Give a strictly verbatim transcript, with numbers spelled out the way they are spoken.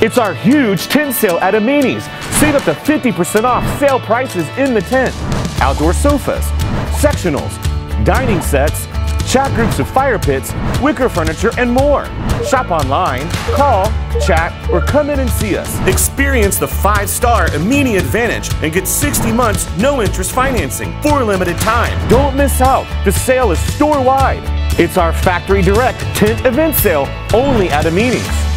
It's our huge tent sale at Amini's. Save up to fifty percent off sale prices in the tent. Outdoor sofas, sectionals, dining sets, chat groups with fire pits, wicker furniture, and more. Shop online, call, chat, or come in and see us. Experience the five-star Amini advantage and get sixty months no-interest financing for a limited time. Don't miss out. The sale is store-wide. It's our factory direct tent event sale only at Amini's.